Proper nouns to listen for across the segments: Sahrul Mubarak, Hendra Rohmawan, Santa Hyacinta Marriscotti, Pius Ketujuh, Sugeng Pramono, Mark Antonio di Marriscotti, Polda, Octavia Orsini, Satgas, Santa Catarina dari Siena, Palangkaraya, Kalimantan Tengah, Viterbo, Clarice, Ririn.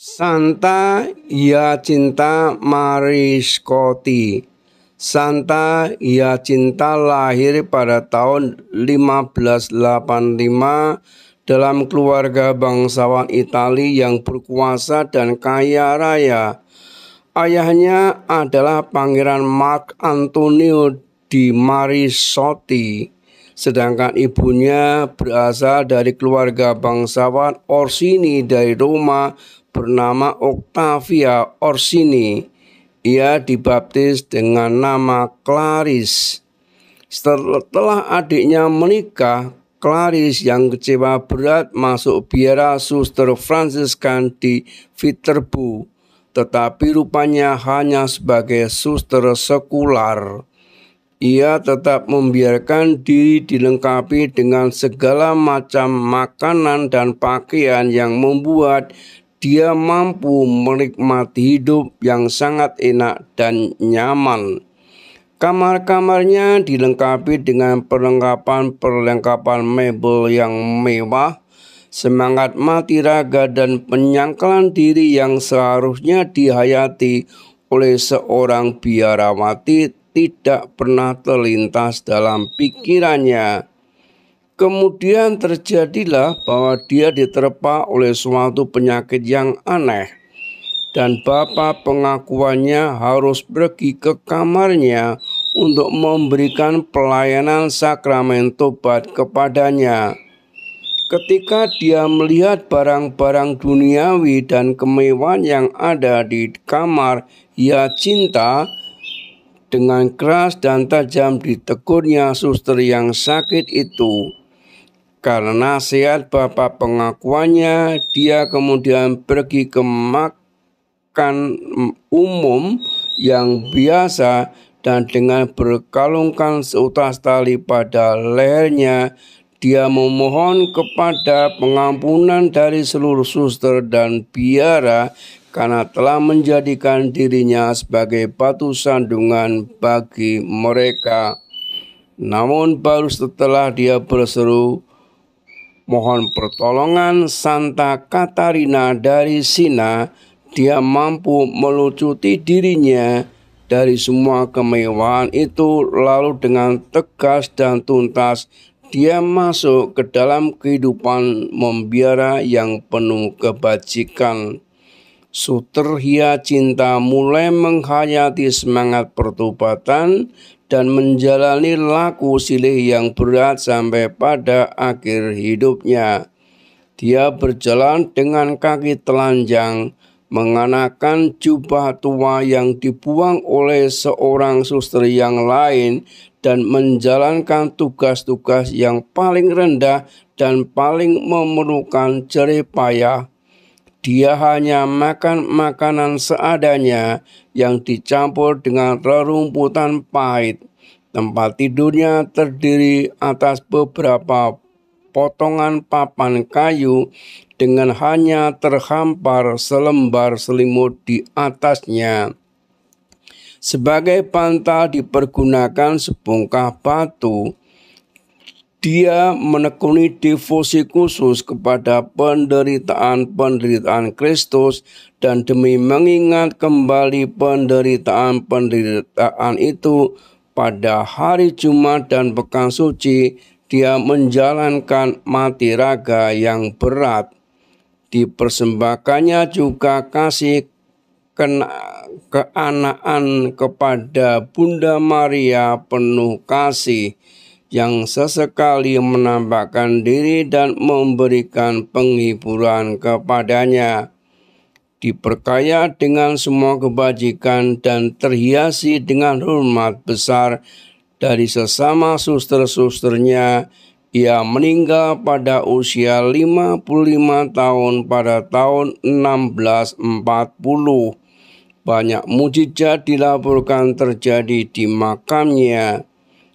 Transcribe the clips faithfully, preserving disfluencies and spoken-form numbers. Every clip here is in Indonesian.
Santa Hyacinta Marriscotti. Santa Hyacinta lahir pada tahun lima belas delapan puluh lima dalam keluarga bangsawan Italia yang berkuasa dan kaya raya. Ayahnya adalah Pangeran Mark Antonio di Marriscotti, sedangkan ibunya berasal dari keluarga bangsawan Orsini dari Roma bernama Octavia Orsini. Ia dibaptis dengan nama Clarice. Setelah adiknya menikah, Clarice yang kecewa berat masuk biara suster Fransiskan di Viterbo, tetapi rupanya hanya sebagai suster sekular. Ia tetap membiarkan diri dilengkapi dengan segala macam makanan dan pakaian yang membuat dia mampu menikmati hidup yang sangat enak dan nyaman. Kamar-kamarnya dilengkapi dengan perlengkapan-perlengkapan mebel yang mewah. Semangat mati raga dan penyangkalan diri yang seharusnya dihayati oleh seorang biarawati tidak pernah terlintas dalam pikirannya. Kemudian terjadilah bahwa dia diterpa oleh suatu penyakit yang aneh, dan bapa pengakuannya harus pergi ke kamarnya untuk memberikan pelayanan sakramen tobat kepadanya. Ketika dia melihat barang-barang duniawi dan kemewahan yang ada di kamar Hyacinta, dengan keras dan tajam ditegurnya suster yang sakit itu. Karena sehat bapa pengakuannya, dia kemudian pergi ke makan umum yang biasa dan dengan berkalungkan seutas tali pada lehernya, dia memohon kepada pengampunan dari seluruh suster dan biara karena telah menjadikan dirinya sebagai batu sandungan bagi mereka. Namun baru setelah dia berseru mohon pertolongan Santa Catarina dari Siena, dia mampu melucuti dirinya dari semua kemewahan itu, lalu dengan tegas dan tuntas dia masuk ke dalam kehidupan membiara yang penuh kebajikan. Suster Hyacinta mulai menghayati semangat pertobatan dan menjalani laku silih yang berat sampai pada akhir hidupnya. Dia berjalan dengan kaki telanjang, mengenakan jubah tua yang dibuang oleh seorang suster yang lain, dan menjalankan tugas-tugas yang paling rendah dan paling memerlukan jerih payah. Dia hanya makan makanan seadanya yang dicampur dengan rerumputan pahit. Tempat tidurnya terdiri atas beberapa potongan papan kayu dengan hanya terhampar selembar selimut di atasnya. Sebagai bantal dipergunakan sebongkah batu. Dia menekuni devosi khusus kepada penderitaan-penderitaan Kristus dan demi mengingat kembali penderitaan-penderitaan itu pada hari Jumat dan Pekan Suci, dia menjalankan mati raga yang berat. Dipersembahkannya juga kasih keanaan kepada Bunda Maria penuh kasih, yang sesekali menampakkan diri dan memberikan penghiburan kepadanya. Diperkaya dengan semua kebajikan dan terhiasi dengan hormat besar dari sesama suster-susternya. Ia meninggal pada usia lima puluh lima tahun pada tahun enam belas empat puluh. Banyak mujizat dilaporkan terjadi di makamnya.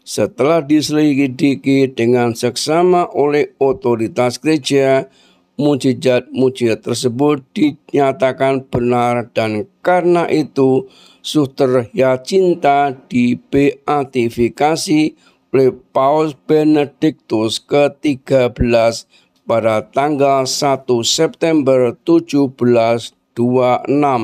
Setelah diselidiki dengan seksama oleh otoritas gereja, mujizat-mujizat tersebut dinyatakan benar dan karena itu Suster Hyacinta dibeatifikasi oleh Paus Benediktus ke tiga belas pada tanggal satu September tujuh belas dua puluh dua puluh enam.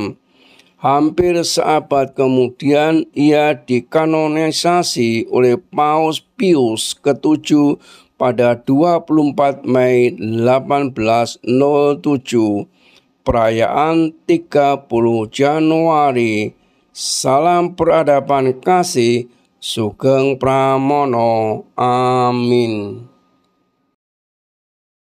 Hampir seabad kemudian ia dikanonisasi oleh Paus Pius ketujuh pada dua puluh empat Mei delapan belas nol tujuh. Perayaan tiga puluh Januari. Salam peradaban kasih, Sugeng Pramono. Amin.